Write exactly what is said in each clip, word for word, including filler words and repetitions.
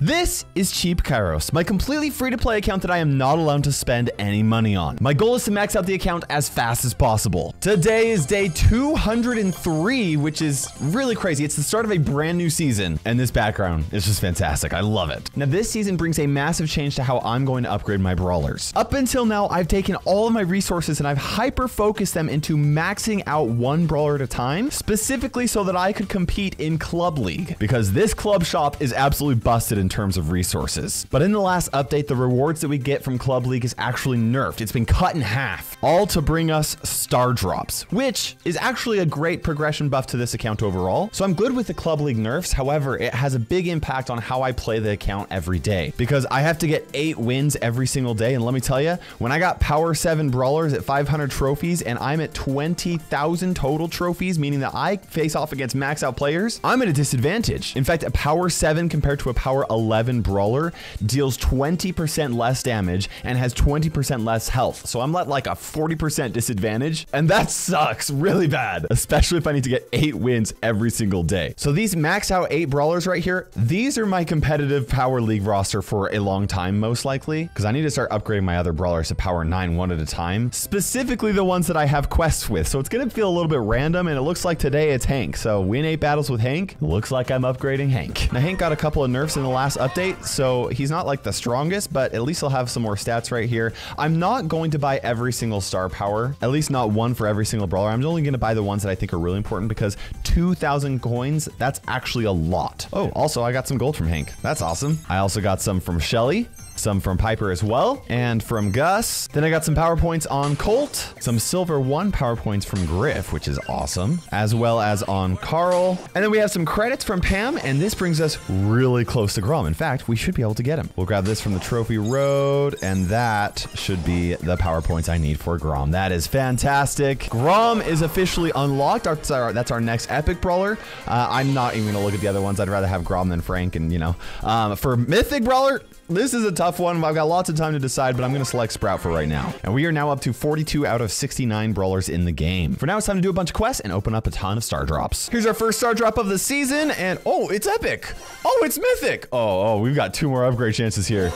This is Cheap Kairos, my completely free-to-play account that I am not allowed to spend any money on. My goal is to max out the account as fast as possible. Today is day two hundred and three, which is really crazy. It's the start of a brand new season, and this background is just fantastic. I love it. Now, this season brings a massive change to how I'm going to upgrade my brawlers. Up until now, I've taken all of my resources and I've hyper-focused them into maxing out one brawler at a time, specifically so that I could compete in Club League, because this club shop is absolutely busted in terms of resources. But in the last update, the rewards that we get from Club League is actually nerfed. It's been cut in half, all to bring us star drops, which is actually a great progression buff to this account overall. So I'm good with the Club League nerfs. However, it has a big impact on how I play the account every day, because I have to get eight wins every single day. And let me tell you, when I got power seven brawlers at five hundred trophies and I'm at twenty thousand total trophies, meaning that I face off against max out players, I'm at a disadvantage. In fact, a power seven compared to a power eleven brawler deals twenty percent less damage and has twenty percent less health. So I'm at like a forty percent disadvantage, and that sucks really bad, especially if I need to get eight wins every single day. So these max out eight brawlers right here, these are my competitive Power League roster for a long time, most likely, because I need to start upgrading my other brawlers to power nine one at a time, specifically the ones that I have quests with. So it's going to feel a little bit random, and it looks like today it's Hank. So win eight battles with Hank. Looks like I'm upgrading Hank. Now, Hank got a couple of nerfs in the last update, so he's not like the strongest, but at least he'll have some more stats right here. I'm not going to buy every single star power, at least not one for every single brawler. I'm only going to buy the ones that I think are really important, because two thousand coins, that's actually a lot. Oh, also I got some gold from Hank. That's awesome. I also got some from Shelly, some from Piper as well, and from Gus. Then I got some power points on Colt, some silver one power points from Griff, which is awesome, as well as on Carl. And then we have some credits from Pam, and this brings us really close to Grom. In fact, we should be able to get him. We'll grab this from the trophy road, and that should be the power points I need for Grom. That is fantastic. Grom is officially unlocked. That's our, that's our next epic brawler. Uh, I'm not even gonna look at the other ones. I'd rather have Grom than Frank, and you know, um, for mythic brawler, this is a tough one. I've got lots of time to decide, but I'm going to select Sprout for right now. And we are now up to forty-two out of sixty-nine brawlers in the game. For now, it's time to do a bunch of quests and open up a ton of star drops. Here's our first star drop of the season, and oh, it's epic. Oh, it's mythic. Oh, oh, we've got two more upgrade chances here.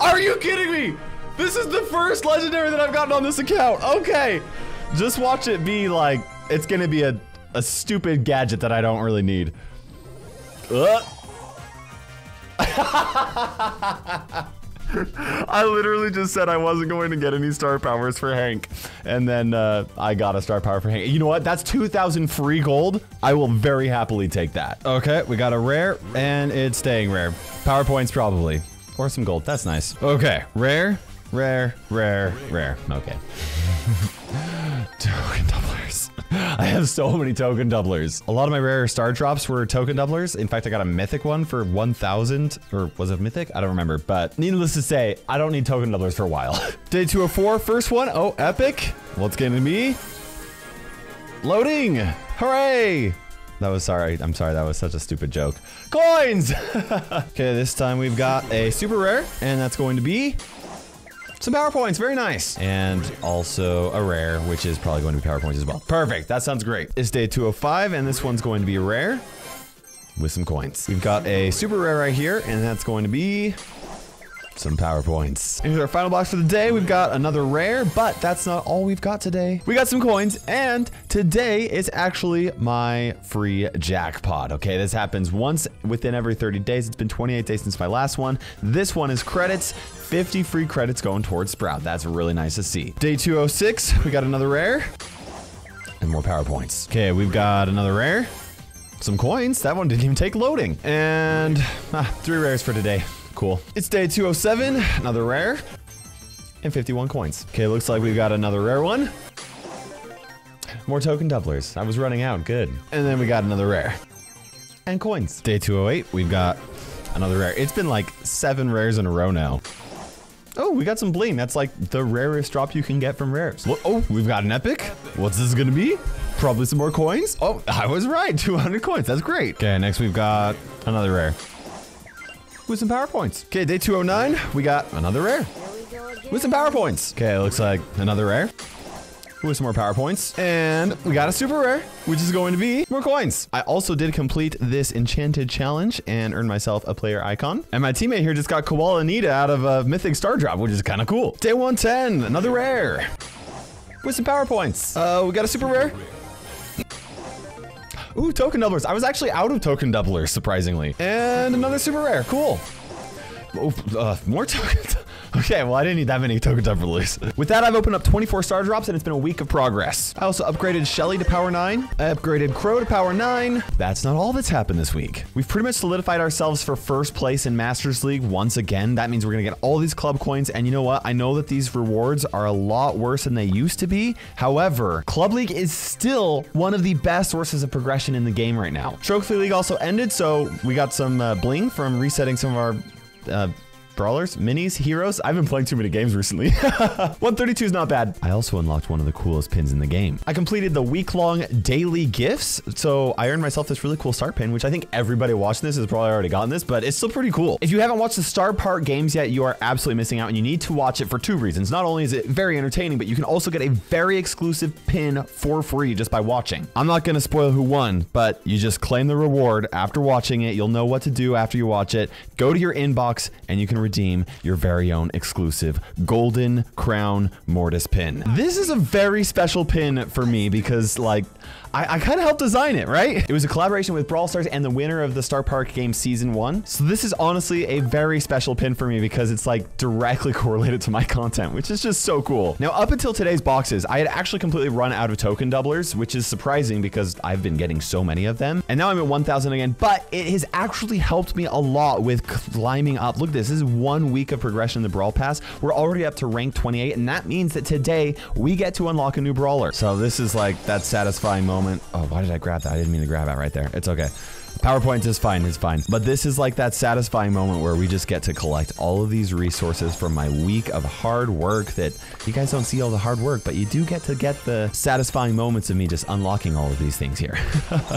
Are you kidding me? This is the first legendary that I've gotten on this account. Okay. Just watch it be like, it's going to be a, a stupid gadget that I don't really need. Ugh. I literally just said I wasn't going to get any star powers for Hank, and then uh, I got a star power for Hank. You know what? That's two thousand free gold. I will very happily take that. Okay, we got a rare, and it's staying rare. Power points probably, or some gold. That's nice. Okay, rare, rare, rare, rare. Okay. Token doublers. I have so many token doublers. A lot of my rare star drops were token doublers. In fact, I got a mythic one for one thousand, or was it mythic? I don't remember, but needless to say, I don't need token doublers for a while. Day two oh four, first one. Oh, epic. What's getting to me? Loading. Hooray. That was sorry. I'm sorry. That was such a stupid joke. Coins. Okay, this time we've got a super rare, and that's going to be some power points, very nice. And also a rare, which is probably going to be power points as well. Perfect, that sounds great. It's day two oh five, and this one's going to be a rare with some coins. We've got a super rare right here, and that's going to be some power points. And here's our final box for the day. We've got another rare, but that's not all we've got today. We got some coins, and today is actually my free jackpot. Okay, this happens once within every thirty days. It's been twenty-eight days since my last one. This one is credits. fifty free credits going towards Sprout. That's really nice to see. Day two oh six, we got another rare and more power points. Okay, we've got another rare, some coins. That one didn't even take loading. And ah, three rares for today. Cool. It's day two oh seven, another rare, and fifty-one coins. Okay, looks like we've got another rare one. More token doublers. I was running out, good. And then we got another rare, and coins. Day two oh eight, we've got another rare. It's been like seven rares in a row now. Oh, we got some bling. That's like the rarest drop you can get from rares. Oh, we've got an epic. What's this gonna be? Probably some more coins. Oh, I was right, two hundred coins, that's great. Okay, next we've got another rare with some power points. Okay, day two oh nine, we got another rare with some power points. Okay, looks like another rare with some more power points. And we got a super rare, which is going to be more coins. I also did complete this enchanted challenge and earned myself a player icon. And my teammate here just got Koala Anita out of a mythic star drop, which is kind of cool. Day one ten, another rare with some power points. Uh, we got a super rare. Ooh, token doublers. I was actually out of token doublers, surprisingly. And another super rare. Cool. Oh, uh, more tokens. Okay, well, I didn't need that many token doublers. With that, I've opened up twenty-four star drops, and it's been a week of progress. I also upgraded Shelly to power nine. I upgraded Crow to power nine. That's not all that's happened this week. We've pretty much solidified ourselves for first place in Masters League once again. That means we're going to get all these club coins, and you know what? I know that these rewards are a lot worse than they used to be. However, Club League is still one of the best sources of progression in the game right now. Trophy League also ended, so we got some uh, bling from resetting some of our... Uh, Brawlers, minis, heroes. I've been playing too many games recently. one thirty-two is not bad. I also unlocked one of the coolest pins in the game. I completed the week-long daily gifts. So I earned myself this really cool start pin, which I think everybody watching this has probably already gotten this, but it's still pretty cool. If you haven't watched the Star Park games yet, you are absolutely missing out, and you need to watch it for two reasons. Not only is it very entertaining, but you can also get a very exclusive pin for free just by watching. I'm not going to spoil who won, but you just claim the reward after watching it. You'll know what to do after you watch it. Go to your inbox and you can redeem your very own exclusive Golden Crown Mortis pin. This is a very special pin for me because, like, I, I kind of helped design it, right? It was a collaboration with Brawl Stars and the winner of the Star Park game season one. So this is honestly a very special pin for me because it's like directly correlated to my content, which is just so cool. Now, up until today's boxes, I had actually completely run out of token doublers, which is surprising because I've been getting so many of them. And now I'm at one thousand again, but it has actually helped me a lot with climbing up. Look at this. This is one week of progression in the Brawl Pass. We're already up to rank twenty-eight, and that means that today we get to unlock a new brawler. So this is like that satisfying moment. Oh, why did I grab that? I didn't mean to grab that right there. It's okay. PowerPoint is fine, it's fine. But this is like that satisfying moment where we just get to collect all of these resources from my week of hard work that you guys don't see all the hard work, but you do get to get the satisfying moments of me just unlocking all of these things here.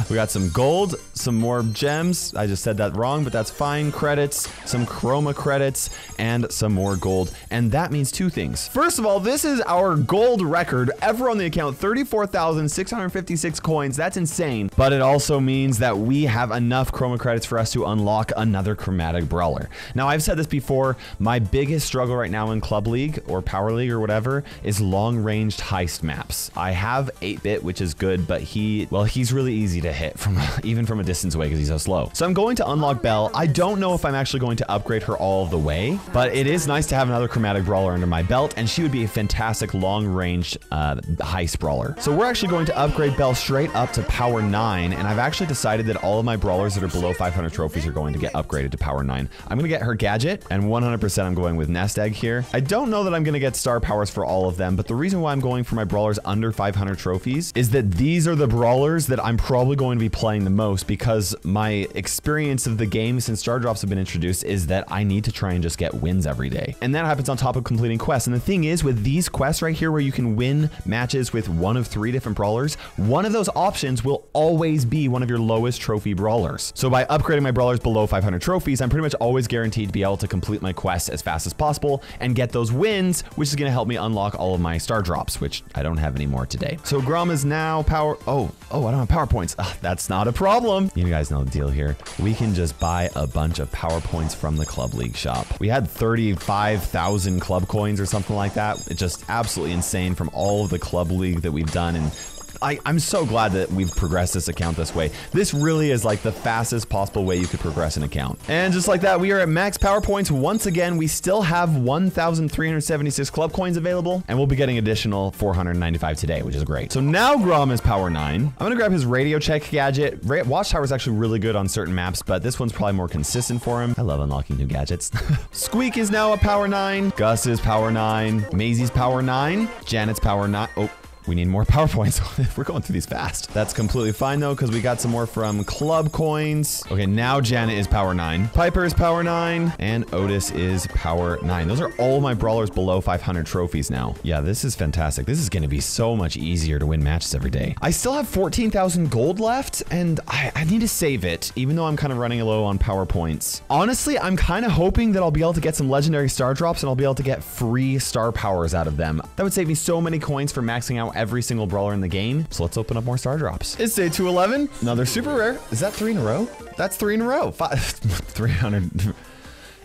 We got some gold, some more gems. I just said that wrong, but that's fine. Credits, some chroma credits, and some more gold. And that means two things. First of all, this is our gold record ever on the account, thirty-four thousand six hundred fifty-six coins. That's insane. But it also means that we have enough chroma credits for us to unlock another chromatic brawler. Now, I've said this before, my biggest struggle right now in Club League or Power League or whatever is long-ranged heist maps. I have eight bit, which is good, but he, well, he's really easy to hit from even from a distance away because he's so slow. So I'm going to unlock Belle. I don't know if I'm actually going to upgrade her all the way, but it is nice to have another chromatic brawler under my belt, and she would be a fantastic long-range uh, heist brawler. So we're actually going to upgrade Belle straight up to power nine, and I've actually decided that all of my brawlers that are below five hundred trophies are going to get upgraded to power nine. I'm going to get her gadget, and one hundred percent I'm going with nest egg here. I don't know that I'm going to get star powers for all of them, but the reason why I'm going for my brawlers under five hundred trophies is that these are the brawlers that I'm probably going to be playing the most because my experience of the game since star drops have been introduced is that I need to try and just get wins every day. And that happens on top of completing quests. And the thing is, with these quests right here where you can win matches with one of three different brawlers, one of those options will always be one of your lowest trophy brawlers. So by upgrading my brawlers below five hundred trophies, I'm pretty much always guaranteed to be able to complete my quests as fast as possible and get those wins, which is going to help me unlock all of my star drops, which I don't have any more today. So Grom is now power... Oh, oh, I don't have power points. Ugh, that's not a problem. You guys know the deal here. We can just buy a bunch of power points from the Club League shop. We had thirty-five thousand club coins or something like that. It's just absolutely insane from all of the Club League that we've done, and I, I'm so glad that we've progressed this account this way. This really is like the fastest possible way you could progress an account. And just like that, we are at max power points. Once again, we still have one thousand three hundred seventy-six club coins available, and we'll be getting additional four hundred ninety-five today, which is great. So now Grom is power nine. I'm going to grab his radio check gadget. Ra Watchtower is actually really good on certain maps, but this one's probably more consistent for him. I love unlocking new gadgets. Squeak is now a power nine. Gus is power nine. Maisie's power nine. Janet's power nine. Oh. We need more power points. We're going through these fast. That's completely fine though, because we got some more from club coins. Okay, now Jenna is power nine. Piper is power nine, and Otis is power nine. Those are all my brawlers below five hundred trophies now. Yeah, this is fantastic. This is going to be so much easier to win matches every day. I still have fourteen thousand gold left, and I, I need to save it, even though I'm kind of running low on power points. Honestly, I'm kind of hoping that I'll be able to get some legendary star drops, and I'll be able to get free star powers out of them. That would save me so many coins for maxing out every single brawler in the game. So let's open up more star drops. It's day two eleven. Another super rare. Is that three in a row? That's three in a row. Five, three hundred.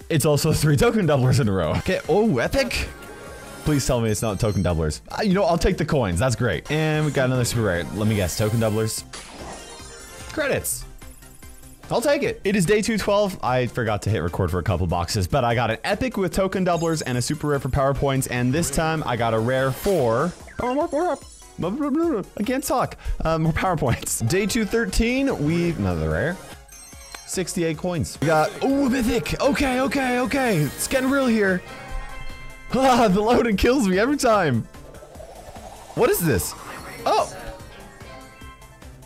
It's also three token doublers in a row. Okay. Oh, epic. Please tell me it's not token doublers. Uh, you know, I'll take the coins. That's great. And we got another super rare. Let me guess. Token doublers. Credits. I'll take it. It is day two twelve. I forgot to hit record for a couple boxes, but I got an epic with token doublers and a super rare for power points. And this time I got a rare for... I can't talk. Um, more power points. Day two thirteen, we... Another rare. sixty-eight coins. We got... Ooh, mythic. Okay, okay, okay. It's getting real here. Ah, the loading kills me every time. What is this? Oh.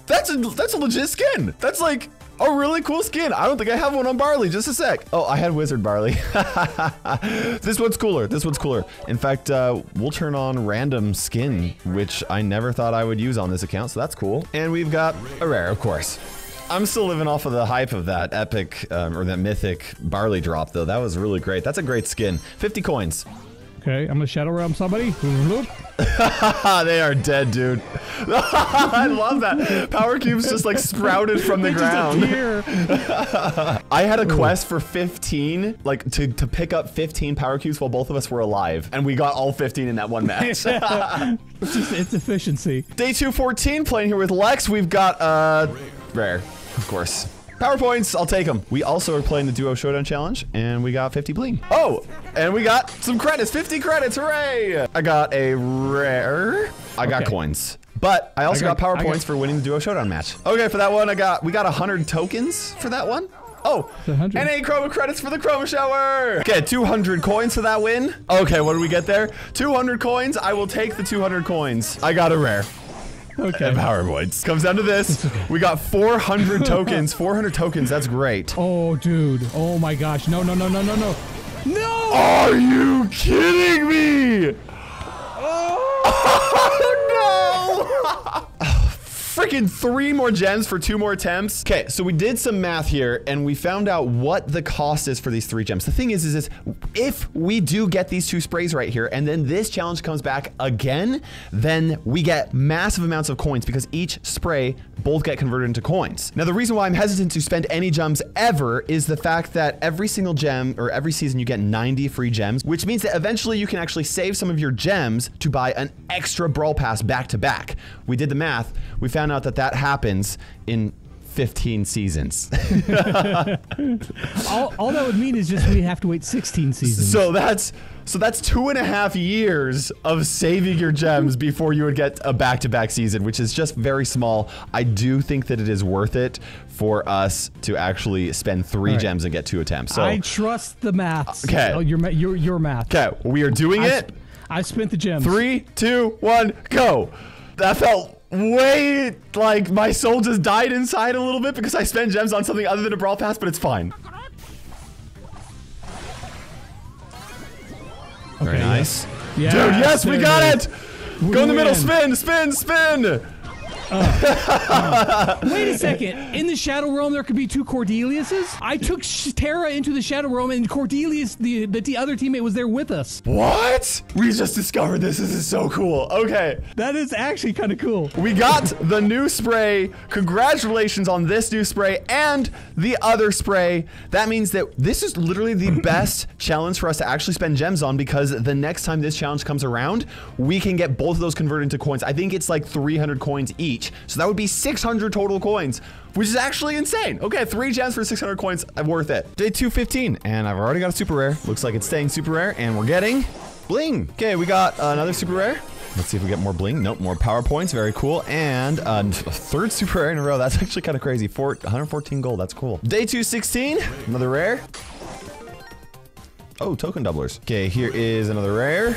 That's a, that's a legit skin. That's like... Oh, really cool skin. I don't think I have one on Barley. Just a sec. Oh, I had Wizard Barley. This one's cooler. This one's cooler. In fact, uh, we'll turn on random skin, which I never thought I would use on this account, so that's cool. And we've got a rare, of course. I'm still living off of the hype of that epic, um, or that mythic Barley drop, though. That was really great. That's a great skin. fifty coins. Okay, I'm gonna Shadow Realm somebody. They are dead, dude. I love that. Power cubes just like sprouted from the ground. I had a quest for fifteen, like to, to pick up fifteen power cubes while both of us were alive. And we got all fifteen in that one match. It's just, it's efficiency. Day two fourteen, playing here with Lex. We've got, uh, rare, of course. Power points, I'll take them. We also are playing the Duo Showdown Challenge, and we got fifty bling. Oh, and we got some credits, fifty credits, hooray! I got a rare. I got okay. coins, but I also I got, got power I points got. for winning the Duo Showdown match. Okay, for that one, I got we got one hundred tokens for that one. Oh, and eight chroma credits for the chroma shower. Okay, two hundred coins for that win. Okay, what did we get there? two hundred coins, I will take the two hundred coins. I got a rare. Okay. Power points. Comes down to this. Okay. We got four hundred tokens. four hundred tokens. That's great. Oh, dude. Oh, my gosh. No, no, no, no, no, no. No! Are you kidding me? Oh, oh no! Freaking three more gems for two more attempts. Okay, so we did some math here, and we found out what the cost is for these three gems. The thing is, is, is if we do get these two sprays right here, and then this challenge comes back again, then we get massive amounts of coins because each spray both get converted into coins. Now, the reason why I'm hesitant to spend any gems ever is the fact that every single gem, or every season, you get ninety free gems, which means that eventually you can actually save some of your gems to buy an extra Brawl Pass back to back. We did the math. We found out that that happens in fifteen seasons. all, all that would mean is just we have to wait sixteen seasons. So that's so that's two and a half years of saving your gems before you would get a back-to-back season, which is just very small. I do think that it is worth it for us to actually spend three right. gems and get two attempts. So I trust the maths. Okay, oh, your your your math. Okay, we are doing I it. I spent the gems. Three, two, one, go. That felt. Wait, like my soul just died inside a little bit because I spent gems on something other than a Brawl Pass, but it's fine. Okay, very nice. Yes. Dude, yes, yes we got it! it. We Go in the middle, spin, spin, spin! Uh, uh, wait a second. In the Shadow Realm, there could be two Cordeliuses? I took Terra into the Shadow Realm, and Cordelius, the, the other teammate, was there with us. What? We just discovered this. This is so cool. Okay. That is actually kind of cool. We got the new spray. Congratulations on this new spray and the other spray. That means that this is literally the best challenge for us to actually spend gems on, because the next time this challenge comes around, we can get both of those converted into coins. I think it's like three hundred coins each. So that would be six hundred total coins, which is actually insane. Okay, three gems for six hundred coins, worth it. Day two fifteen, and I've already got a super rare. Looks like it's staying super rare, and we're getting bling. Okay, we got uh, another super rare. Let's see if we get more bling. Nope, more power points. Very cool. And uh, a third super rare in a row. That's actually kind of crazy. Four, one hundred fourteen gold. That's cool. Day two sixteen, another rare. Oh, token doublers. Okay, here is another rare.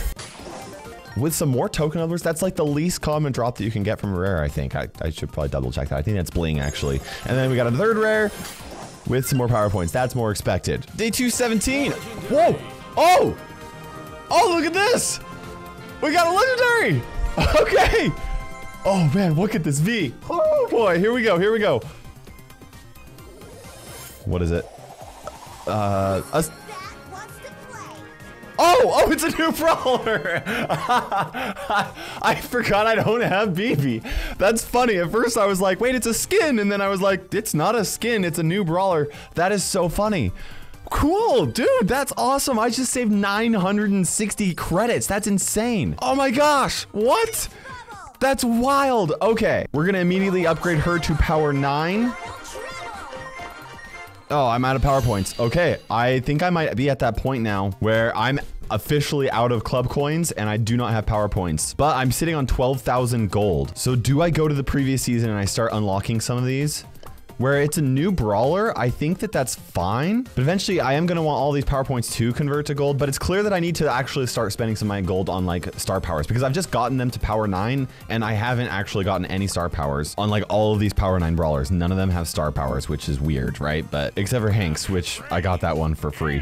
With some more token doublers, that's like the least common drop that you can get from a rare, I think. I, I should probably double check that. I think that's bling, actually. And then we got a third rare with some more power points. That's more expected. Day two seventeen. Whoa. Oh. Oh, look at this. We got a legendary. Okay. Oh, man. Look at this V. Oh, boy. Here we go. Here we go. What is it? Uh, a Oh, oh, it's a new brawler. I forgot I don't have B B. That's funny. At first I was like, wait, it's a skin. And then I was like, it's not a skin. It's a new brawler. That is so funny. Cool, dude, that's awesome. I just saved nine hundred sixty credits. That's insane. Oh my gosh, what? That's wild. Okay, we're gonna immediately upgrade her to power nine. Oh, I'm out of PowerPoints. Okay, I think I might be at that point now where I'm officially out of club coins and I do not have power points, but I'm sitting on twelve thousand gold. So do I go to the previous season and I start unlocking some of these? Where it's a new brawler, I think that that's fine. But eventually I am gonna want all these power points to convert to gold, but it's clear that I need to actually start spending some of my gold on like star powers because I've just gotten them to power nine and I haven't actually gotten any star powers on like all of these power nine brawlers. None of them have star powers, which is weird, right? But except for Hank's, which I got that one for free.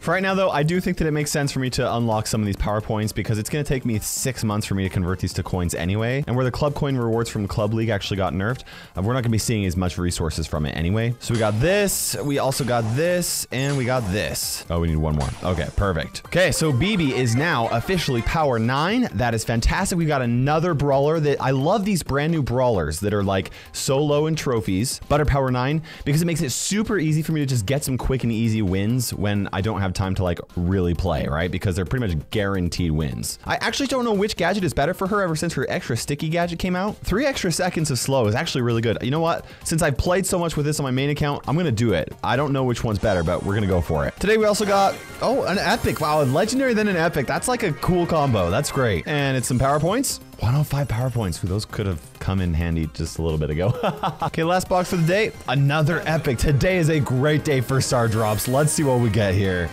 For right now though, I do think that it makes sense for me to unlock some of these power points because it's gonna take me six months for me to convert these to coins anyway. And where the club coin rewards from Club League actually got nerfed, we're not gonna be seeing as much resources from it anyway. So we got this, we also got this, and we got this. Oh, we need one more. Okay, perfect. Okay, so B B is now officially power nine. That is fantastic. We got another brawler that I love these brand new brawlers that are like so low in trophies, but are power nine because it makes it super easy for me to just get some quick and easy wins when I don't have time to like really play, right? Because they're pretty much guaranteed wins. I actually don't know which gadget is better for her ever since her extra sticky gadget came out. Three extra seconds of slow is actually really good. You know what? Since I played so much with this on my main account, I'm gonna do it. I don't know which one's better, but we're gonna go for it. Today we also got, oh, an epic. Wow, a legendary then an epic. That's like a cool combo. That's great. And it's some power points. one oh five power points. Those could have come in handy just a little bit ago. Okay, last box for the day. Another epic. Today is a great day for star drops. Let's see what we get here.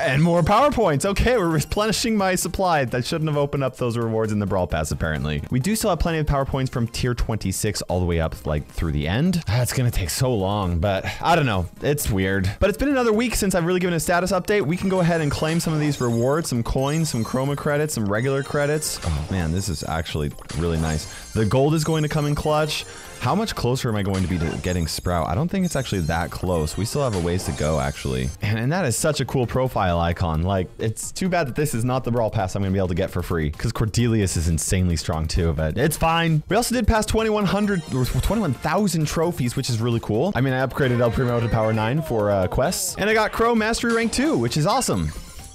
And more power points. Okay, we're replenishing my supply. That shouldn't have opened up those rewards in the Brawl Pass, apparently. We do still have plenty of power points from tier twenty-six all the way up, like, through the end. That's gonna take so long, but I don't know. It's weird. But it's been another week since I've really given a status update. We can go ahead and claim some of these rewards, some coins, some chroma credits, some regular credits. Oh, man, this is actually really nice. The gold is going to come in clutch. How much closer am I going to be to getting Sprout? I don't think it's actually that close. We still have a ways to go, actually. And, and that is such a cool profile icon. Like, it's too bad that this is not the Brawl Pass I'm gonna be able to get for free because Cordelius is insanely strong too, but it's fine. We also did pass twenty-one hundred, twenty-one thousand trophies, which is really cool. I mean, I upgraded El Primo to power nine for uh, quests, and I got Crow Mastery Rank two, which is awesome.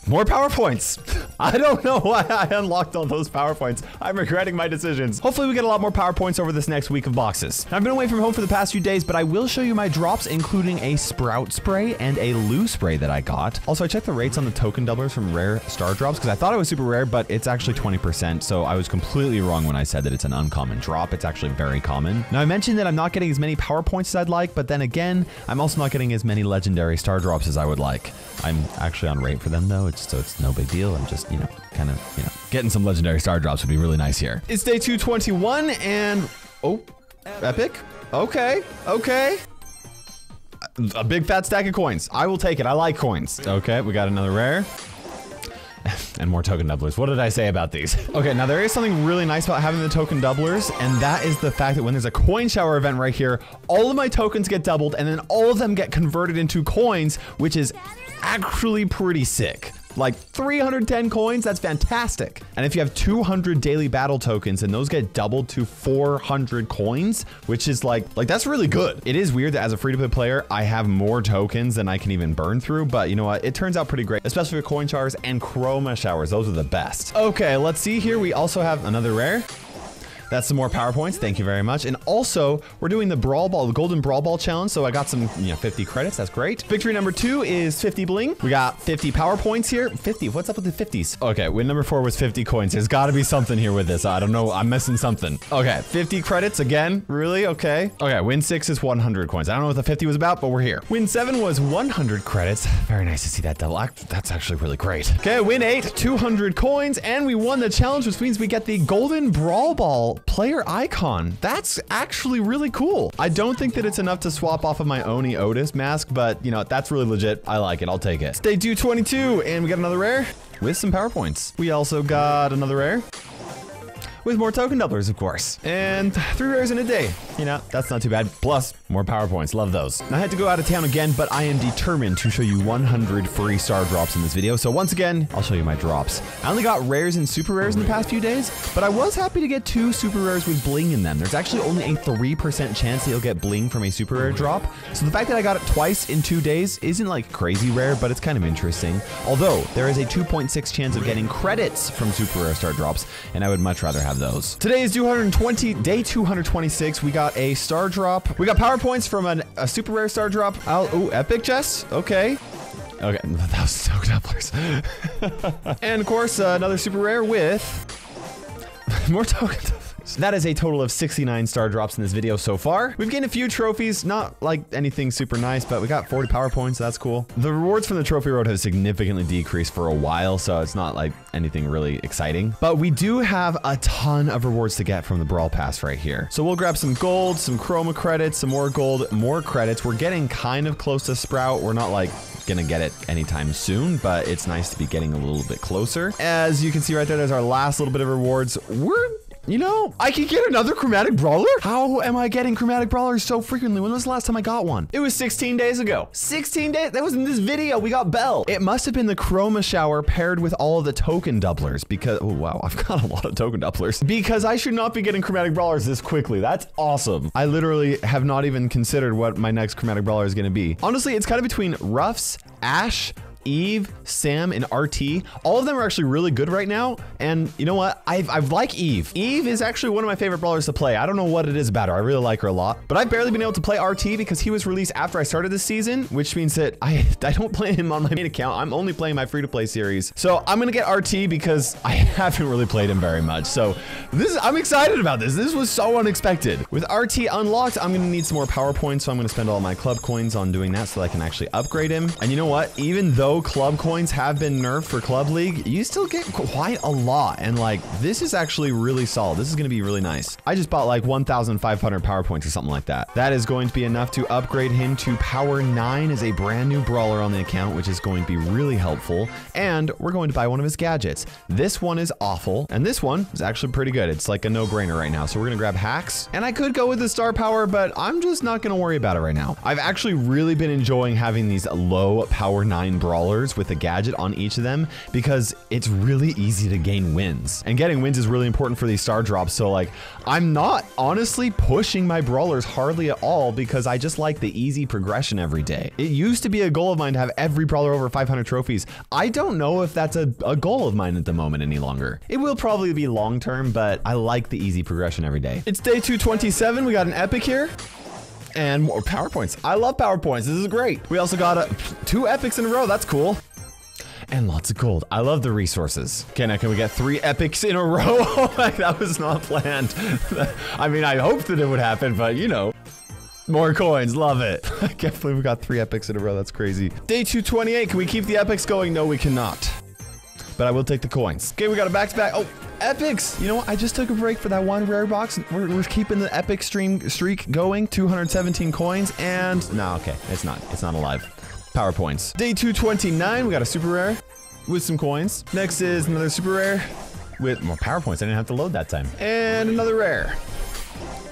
More PowerPoints. I don't know why I unlocked all those PowerPoints. I'm regretting my decisions. Hopefully we get a lot more PowerPoints over this next week of boxes. Now, I've been away from home for the past few days, but I will show you my drops, including a Sprout spray and a Lou spray that I got. Also, I checked the rates on the token doublers from rare star drops because I thought it was super rare, but it's actually twenty percent. So I was completely wrong when I said that it's an uncommon drop. It's actually very common. Now, I mentioned that I'm not getting as many PowerPoints as I'd like, but then again, I'm also not getting as many legendary star drops as I would like. I'm actually on rate for them though. So it's no big deal. I'm just, you know, kind of, you know, getting some legendary star drops would be really nice here. It's day two twenty-one and, oh, epic. Okay, okay. A big fat stack of coins. I will take it. I like coins. Okay, we got another rare. And more token doublers. What did I say about these? Okay, now there is something really nice about having the token doublers, and that is the fact that when there's a coin shower event right here, all of my tokens get doubled, and then all of them get converted into coins, which is actually pretty sick. Like three hundred ten coins, that's fantastic. And if you have two hundred daily battle tokens and those get doubled to four hundred coins, which is like, like that's really good. It is weird that as a free-to-play player, I have more tokens than I can even burn through, but you know what? It turns out pretty great, especially for coin showers and chroma showers. Those are the best. Okay, let's see here. We also have another rare. That's some more PowerPoints. Thank you very much. And also, we're doing the Brawl Ball, the Golden Brawl Ball Challenge. So I got some, you know, fifty credits. That's great. Victory number two is fifty bling. We got fifty PowerPoints here. fifty. What's up with the fifties? Okay, win number four was fifty coins. There's got to be something here with this. I don't know. I'm missing something. Okay, fifty credits again. Really? Okay. Okay, win six is one hundred coins. I don't know what the fifty was about, but we're here. Win seven was one hundred credits. Very nice to see that double act. That's actually really great. Okay, win eight, two hundred coins. And we won the challenge, which means we get the Golden Brawl Ball player icon. That's actually really cool. I don't think that it's enough to swap off of my Oni Otis mask, but you know, that's really legit. I like it. I'll take it. Day two twenty-two, and we got another rare with some PowerPoints. We also got another rare. with more token doublers, of course. And three rares in a day. You know, that's not too bad. Plus, more power points. Love those. I had to go out of town again, but I am determined to show you one hundred free star drops in this video. So once again, I'll show you my drops. I only got rares and super rares in the past few days, but I was happy to get two super rares with bling in them. There's actually only a three percent chance that you'll get bling from a super rare drop. So the fact that I got it twice in two days isn't like crazy rare, but it's kind of interesting. Although there is a two point six chance of getting credits from super rare star drops, and I would much rather have those. Today is two hundred twenty, day two hundred twenty-six. We got a star drop. We got power points from an, a super rare star drop. I'll, ooh, epic chest, okay. Okay, that was so doublers. And of course, uh, another super rare with more token doublers. That is a total of sixty-nine star drops in this video so far. We've gained a few trophies, not like anything super nice, but we got forty power points, so that's cool. The rewards from the trophy road have significantly decreased for a while, so it's not like anything really exciting. But we do have a ton of rewards to get from the Brawl Pass right here. So we'll grab some gold, some chroma credits, some more gold, more credits. We're getting kind of close to Sprout. We're not like gonna get it anytime soon, but it's nice to be getting a little bit closer. As you can see right there, there's our last little bit of rewards. We're, you know, I could get another Chromatic Brawler? How am I getting Chromatic Brawlers so frequently? When was the last time I got one? It was sixteen days ago. sixteen days? That was in this video. We got Belle. It must have been the Chroma Shower paired with all of the Token Doublers because, oh wow, I've got a lot of Token Doublers. Because I should not be getting Chromatic Brawlers this quickly. That's awesome. I literally have not even considered what my next Chromatic Brawler is gonna be. Honestly, it's kind of between Ruffs, Ash, Eve, Sam, and R T. All of them are actually really good right now. And you know what? I've, I've liked Eve. Eve is actually one of my favorite brawlers to play. I don't know what it is about her. I really like her a lot. But I've barely been able to play R T because he was released after I started this season, which means that I, I don't play him on my main account. I'm only playing my free-to-play series. So I'm gonna get R T because I haven't really played him very much. So this is, I'm excited about this. This was so unexpected. With R T unlocked, I'm gonna need some more power points. So I'm gonna spend all my club coins on doing that so that I can actually upgrade him. And you know what? Even though club coins have been nerfed for Club League, you still get quite a lot. And like, this is actually really solid. This is gonna be really nice. I just bought like one thousand five hundred power points or something like that. That is going to be enough to upgrade him to power nine as a brand new brawler on the account, which is going to be really helpful. And we're going to buy one of his gadgets. This one is awful. And this one is actually pretty good. It's like a no-brainer right now. So we're gonna grab hacks. And I could go with the star power, but I'm just not gonna worry about it right now. I've actually really been enjoying having these low power nine brawlers with a gadget on each of them because it's really easy to gain wins. And getting wins is really important for these star drops. So like, I'm not honestly pushing my brawlers hardly at all because I just like the easy progression every day. It used to be a goal of mine to have every brawler over five hundred trophies. I don't know if that's a, a goal of mine at the moment any longer. It will probably be long-term, but I like the easy progression every day. It's day two twenty-seven. We got an epic here. And more power points. I love power points. This is great. We also got a, two epics in a row. That's cool. And lots of gold. I love the resources. Okay, now can we get three epics in a row? Like, that was not planned. I mean, I hoped that it would happen, but you know. More coins, love it. I can't believe we got three epics in a row. That's crazy. Day two twenty-eight, can we keep the epics going? No, we cannot. But I will take the coins. Okay, we got a back-to-back. Oh, epics. You know what? I just took a break for that one rare box. We're, we're keeping the epic stream streak going. two hundred seventeen coins and no, okay. It's not. It's not alive. Power points. Day two twenty-nine. We got a super rare with some coins. Next is another super rare with more power points. I didn't have to load that time. And another rare.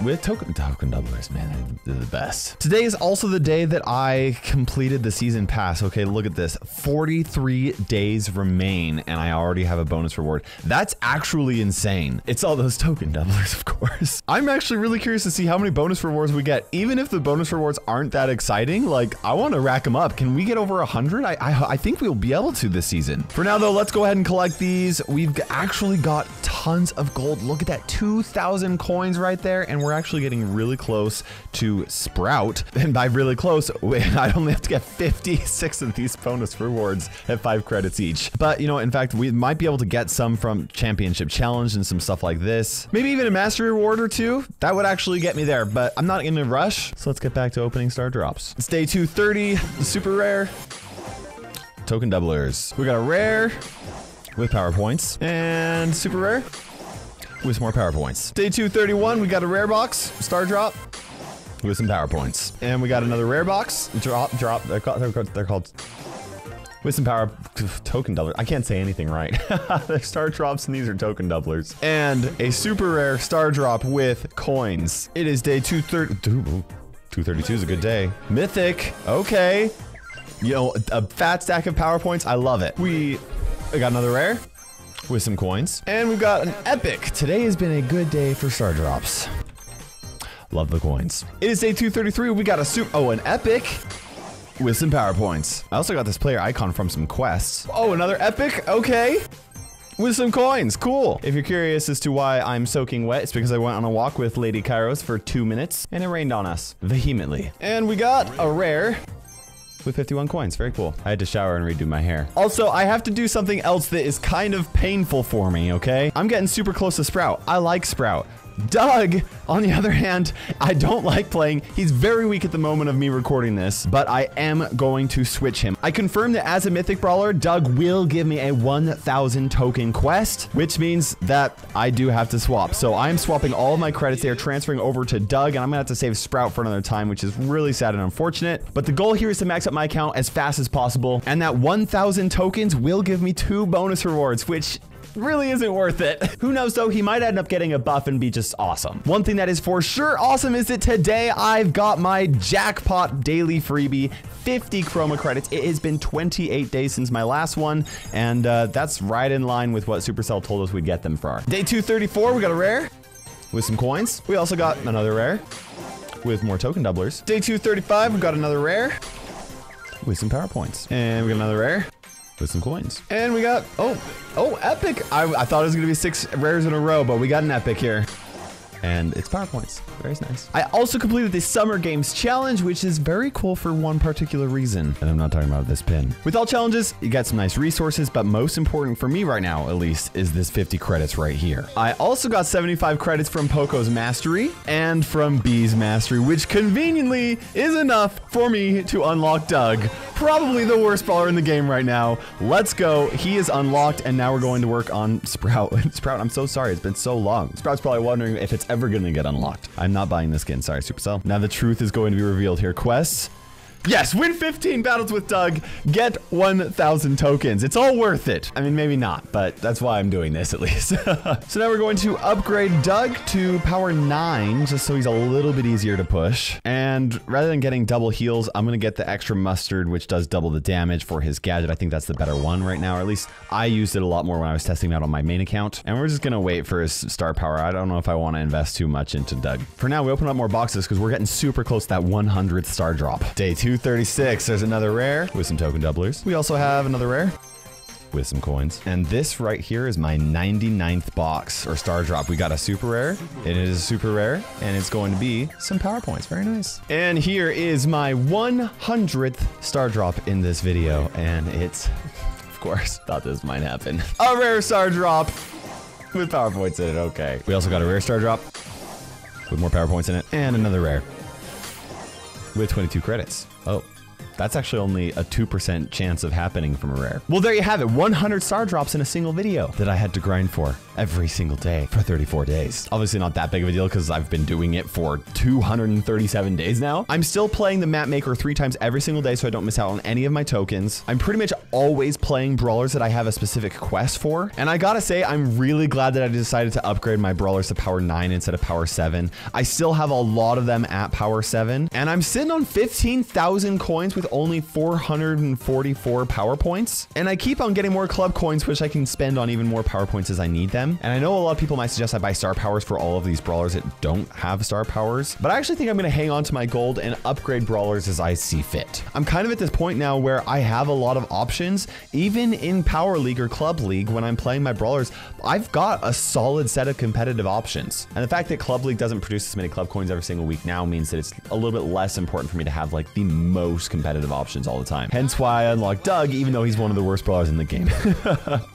With token, token doublers, man, they're the best. Today is also the day that I completed the season pass. Okay, look at this, forty-three days remain and I already have a bonus reward. That's actually insane. It's all those token doublers, of course. I'm actually really curious to see how many bonus rewards we get. Even if the bonus rewards aren't that exciting, like I wanna rack them up. Can we get over one hundred? I, I, I think we'll be able to this season. For now though, let's go ahead and collect these. We've actually got tons of gold. Look at that, two thousand coins right there. And we're actually getting really close to Sprout. And by really close, I only have to get fifty-six of these bonus rewards at five credits each. But you know, in fact, we might be able to get some from Championship Challenge and some stuff like this. Maybe even a mastery reward or two. That would actually get me there, but I'm not in a rush. So let's get back to opening star drops. It's day two thirty, super rare. Token doublers. We got a rare with power points and super rare with more power points. Day two thirty-one, we got a rare box, star drop with some power points. And we got another rare box, drop, drop, they're called, they're called With some power token doubler. I can't say anything right. There's star drops and these are token doublers. And a super rare star drop with coins. It is day two thirty. two thirty-two is a good day. Mythic. Okay. You know, a fat stack of power points. I love it. We got another rare with some coins. And we've got an epic. Today has been a good day for star drops. Love the coins. It is day two thirty-three. We got a super. Oh, an epic. With some power points. I also got this player icon from some quests. Oh, another epic? Okay. With some coins. Cool. If you're curious as to why I'm soaking wet, it's because I went on a walk with Lady Kairos for two minutes and it rained on us vehemently. And we got a rare with fifty-one coins. Very cool. I had to shower and redo my hair. Also, I have to do something else that is kind of painful for me, okay? I'm getting super close to Sprout. I like Sprout. Doug, on the other hand, I don't like playing. He's very weak at the moment of me recording this, but I am going to switch him. I confirmed that as a mythic brawler, Doug will give me a one thousand token quest, which means that I do have to swap. So I'm swapping all of my credits. They are transferring over to Doug, and I'm gonna have to save Sprout for another time, which is really sad and unfortunate. But the goal here is to max up my account as fast as possible, and that one thousand tokens will give me two bonus rewards, which really isn't worth it. Who knows though, he might end up getting a buff and be just awesome. One thing that is for sure awesome is that today I've got my jackpot daily freebie, fifty chroma credits. It has been twenty-eight days since my last one, and uh, that's right in line with what Supercell told us we'd get them for. Day two thirty-four, we got a rare with some coins. We also got another rare with more token doublers. Day two thirty-five, we got another rare with some power points. And we got another rare with some coins. And we got, oh, oh, epic. I, I thought it was gonna be six rares in a row, but we got an epic here. And it's power points. Very nice. I also completed the Summer Games Challenge, which is very cool for one particular reason. And I'm not talking about this pin. With all challenges, you got some nice resources, but most important for me right now, at least, is this fifty credits right here. I also got seventy-five credits from Poco's Mastery and from B's Mastery, which conveniently is enough for me to unlock Doug. Probably the worst brawler in the game right now. Let's go. He is unlocked, and now we're going to work on Sprout. Sprout, I'm so sorry. It's been so long. Sprout's probably wondering if it's ever going to get unlocked. I'm not buying this skin. Sorry, Supercell. Now the truth is going to be revealed here. Quests. Yes, win fifteen battles with Doug, get one thousand tokens. It's all worth it. I mean, maybe not, but that's why I'm doing this at least. So now we're going to upgrade Doug to power nine, just so he's a little bit easier to push. And rather than getting double heals, I'm gonna get the extra mustard, which does double the damage for his gadget. I think that's the better one right now, or at least I used it a lot more when I was testing it out on my main account. And we're just gonna wait for his star power. I don't know if I wanna invest too much into Doug. For now, we open up more boxes because we're getting super close to that one hundredth star drop. Day two. two thirty-six, there's another rare with some token doublers. We also have another rare with some coins. And this right here is my ninety-ninth box or star drop. We got a super rare. It is super rare and it's going to be some power points. Very nice. And here is my one hundredth star drop in this video. And it's, of course, thought this might happen. A rare star drop with power points in it. Okay. We also got a rare star drop with more power points in it and another rare with twenty-two credits. Oh, that's actually only a two percent chance of happening from a rare. Well, there you have it, one hundred star drops in a single video that I had to grind for every single day for thirty-four days. Obviously not that big of a deal because I've been doing it for two hundred thirty-seven days now. I'm still playing the map maker three times every single day so I don't miss out on any of my tokens. I'm pretty much always playing brawlers that I have a specific quest for. And I gotta say, I'm really glad that I decided to upgrade my brawlers to power nine instead of power seven. I still have a lot of them at power seven and I'm sitting on fifteen thousand coins with only four hundred forty-four power points. And I keep on getting more club coins, which I can spend on even more power points as I need them. And I know a lot of people might suggest I buy star powers for all of these brawlers that don't have star powers, but I actually think I'm gonna hang on to my gold and upgrade brawlers as I see fit. I'm kind of at this point now where I have a lot of options, even in Power League or Club League when I'm playing my brawlers, I've got a solid set of competitive options. And the fact that Club League doesn't produce as many club coins every single week now means that it's a little bit less important for me to have like the most competitive options all the time. Hence why I unlock Doug, even though he's one of the worst brawlers in the game.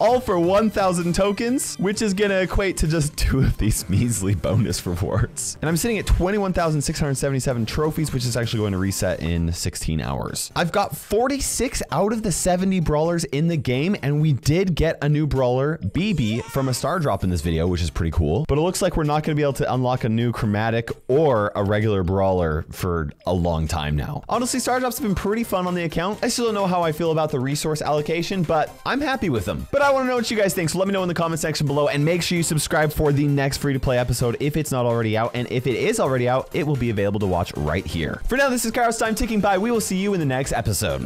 All for one thousand tokens, which is gonna equate to just two of these measly bonus rewards. And I'm sitting at twenty-one thousand six hundred seventy-seven trophies, which is actually going to reset in sixteen hours. I've got forty-six out of the seventy brawlers in the game, and we did get a new brawler, B B, from a star drop in this video, which is pretty cool. But it looks like we're not gonna be able to unlock a new chromatic or a regular brawler for a long time now. Honestly, star drops have been pretty pretty fun on the account. I still don't know how I feel about the resource allocation, but I'm happy with them. But I want to know what you guys think, so let me know in the comment section below, and make sure you subscribe for the next free-to-play episode if it's not already out, and if it is already out, it will be available to watch right here. For now, this is Kairos time ticking by. We will see you in the next episode.